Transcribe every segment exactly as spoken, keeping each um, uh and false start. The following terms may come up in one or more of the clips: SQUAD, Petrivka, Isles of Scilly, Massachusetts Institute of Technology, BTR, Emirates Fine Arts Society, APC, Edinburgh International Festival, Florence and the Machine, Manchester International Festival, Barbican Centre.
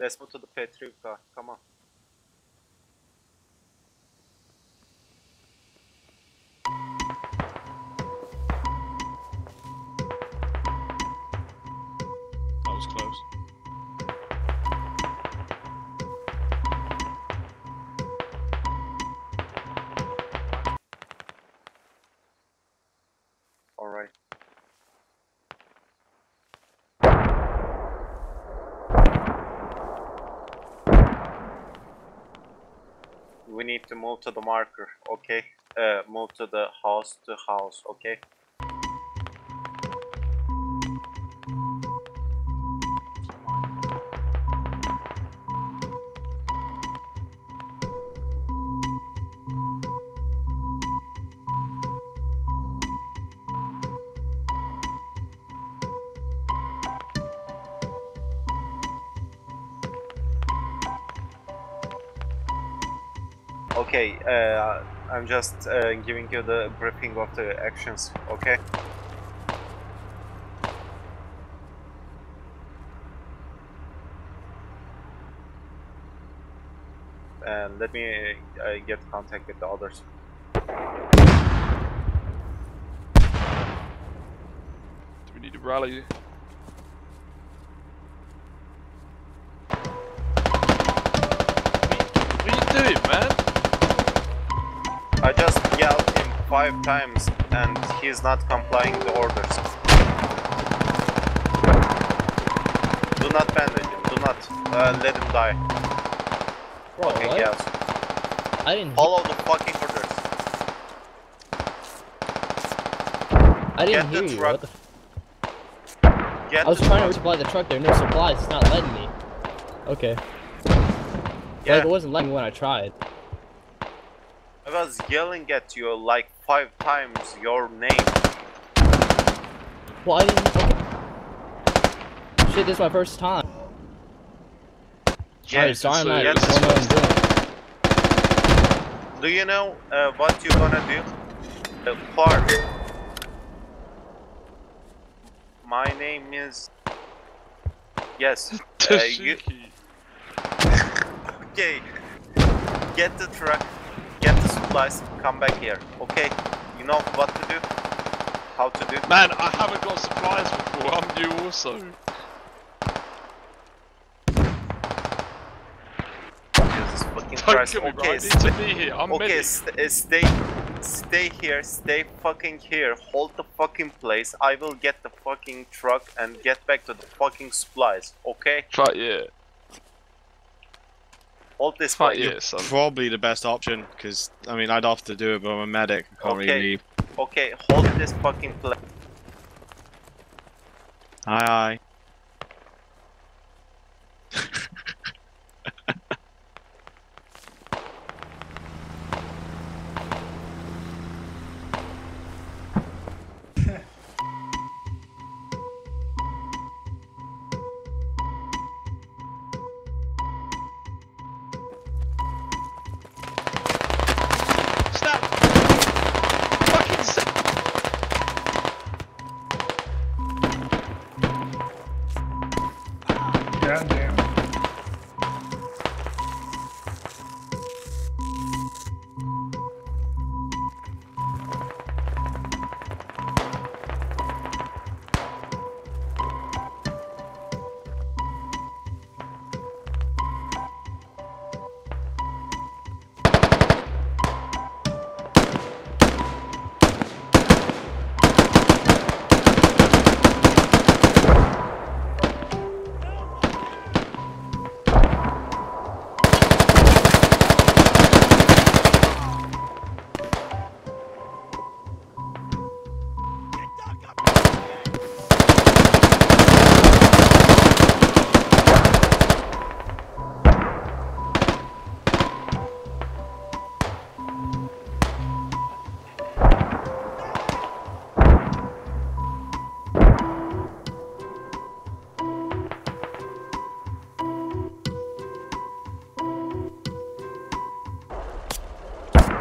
Let's move to the Petrivka, come on. We need to move to the marker, okay? Uh, move to the house to house, okay? Okay, uh, I'm just uh, giving you the briefing of the actions, okay? And let me uh, get contact with the others. Do we need to rally? What are you doing, man? I just yelled him five times and he's not complying the orders. Do not bandage him, do not uh, let him die. Bro, okay, what? Yes. I didn't All of the fucking orders. I didn't Get hear you, what the f Get I was trying to resupply the truck, there are no supplies, it's not letting me. Okay. Yeah. Like, it wasn't letting me when I tried. I was yelling at you like five times your name. Well, I didn't. Shit, this is my first time. Yeah, right, sorry, man. Yes, I don't know what I'm doing. Do you know uh, what you're gonna do? The park. My name is. Yes. uh, you... Okay. Get the truck. Get the supplies, come back here, okay? You know what to do, how to do. Man, I haven't got supplies before, I'm new also. Jesus fucking Christ, okay, right. stay, to be here. I'm okay, st stay, stay here, stay fucking here, hold the fucking place, I will get the fucking truck and get back to the fucking supplies, okay? Try, yeah. Hold this fight. Yeah, probably the best option, because I mean I'd have to do it, but I'm a medic. I can't okay. really leave. Okay, hold this fucking place. Aye, aye.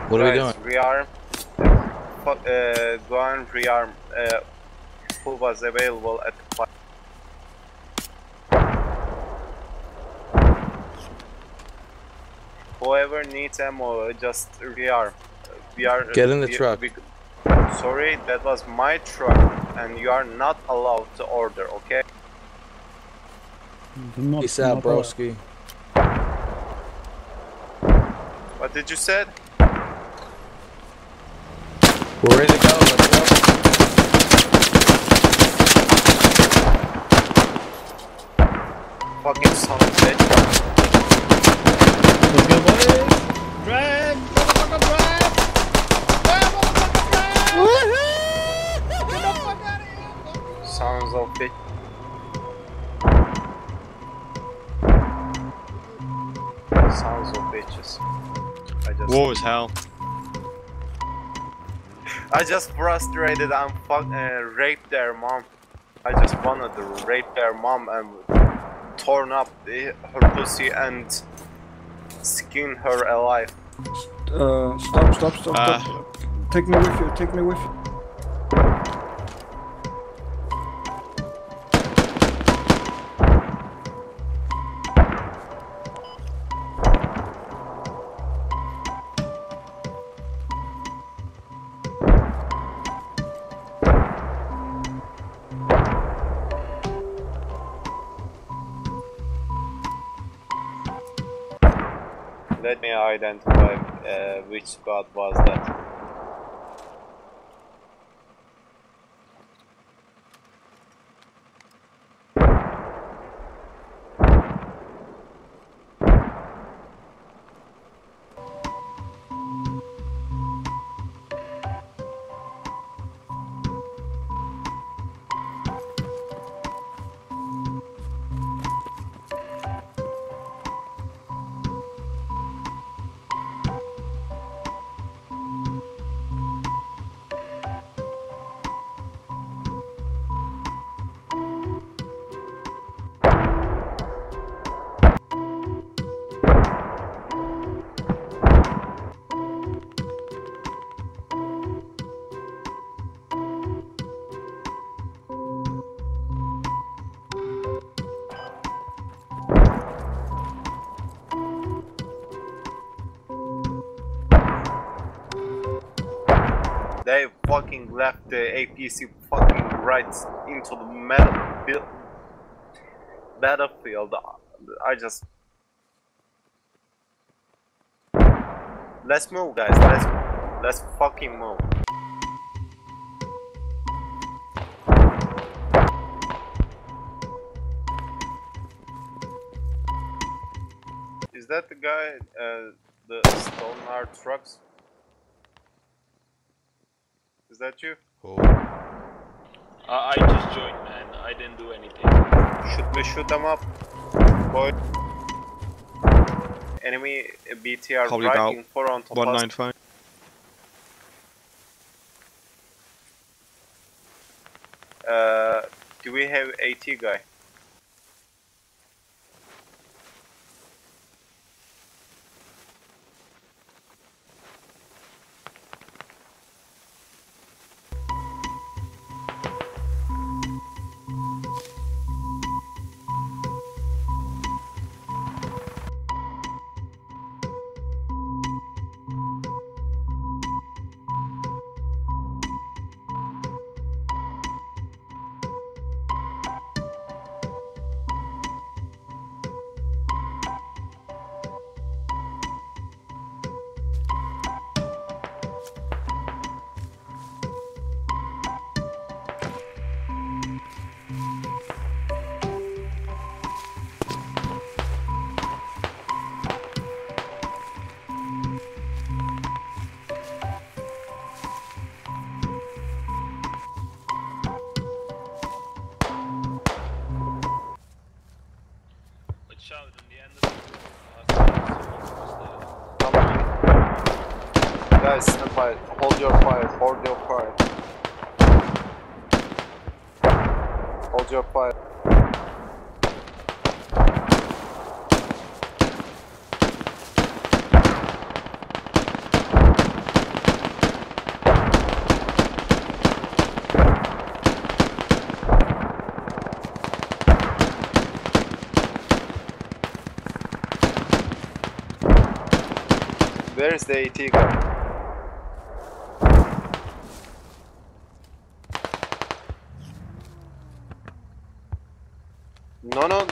What are Guys, we doing? Rearm. Uh, go and rearm. Uh, who was available at the fight? Whoever needs ammo, just rearm. We are get in the we, truck. We, sorry, that was my truck, and you are not allowed to order. Okay. Not, Peace not out, broski. What did you say? We're ready to go. Let's go. Fucking son of a bitch. Let's go, boys. Drive, motherfucker, drive. Drive, motherfucker, drive. Woohoo! Get the fuck out of here. Sons of bitch. Sons of bitches. I just war is hell. I just frustrated and fuck uh, raped their mom. I just wanted to rape their mom and torn up the, her pussy and skin her alive. Uh, stop, stop, stop, uh. stop. Take me with you, take me with you. Let me identify uh, which squad was that. They fucking left the A P C fucking right into the metal battlefield. I just... Let's move, guys. Let's let's fucking move. Is that the guy? Uh, the Stoneheart trucks? Is that you? Cool. Uh, I just joined, man. I didn't do anything. Should we shoot them up? Boy. Enemy B T R probably right in front of one nine five. Uh, do we have AT guy? Guys, stand by. Hold your fire. Hold your fire. Hold your fire. Where is the AT gun? No, no.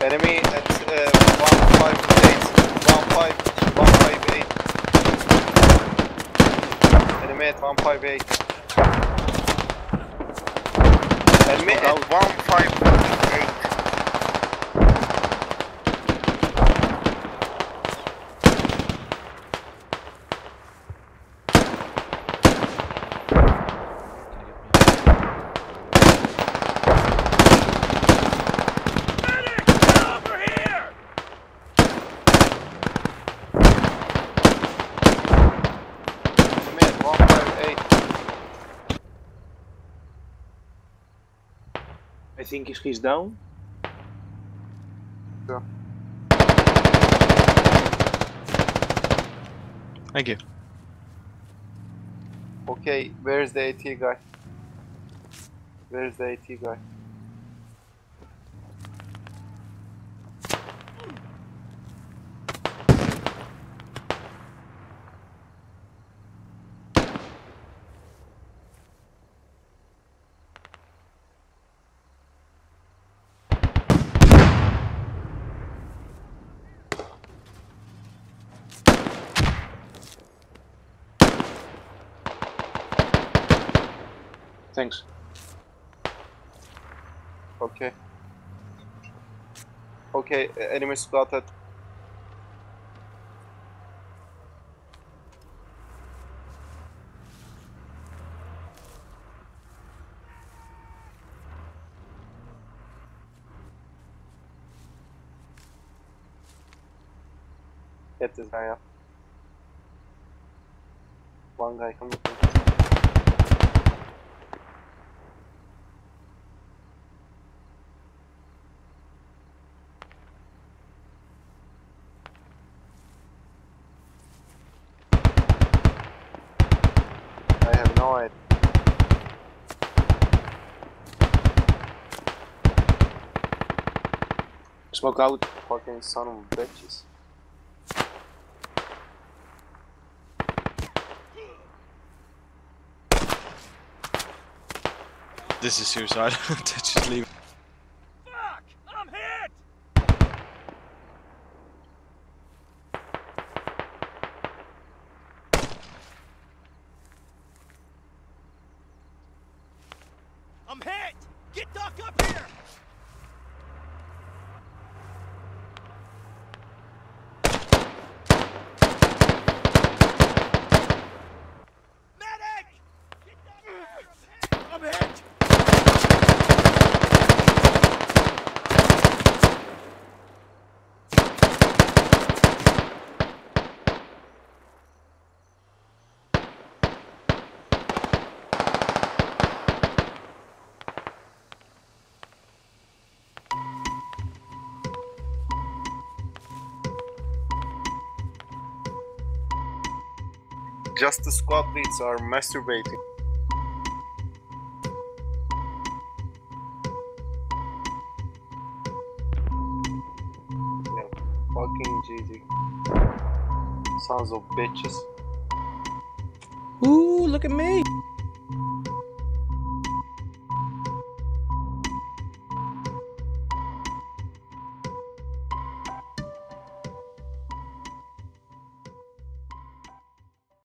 Enemy at uh, one fifty-eight. Enemy at one fifty-eight. Enemy at one fifty-eight. I think he's down. Yeah. Thank you. Okay, where's the AT guy? Where's the AT guy? Thanks. Okay. Okay, enemy spotted. Get this guy up. One guy coming. Smoke out, fucking son of a bitches. This is suicide. Just leave. Fuck! I'm hit! I'm hit! Get Doc up here! Just the squad leads are masturbating. Yeah, fucking G G. Sons of bitches. Ooh, look at me!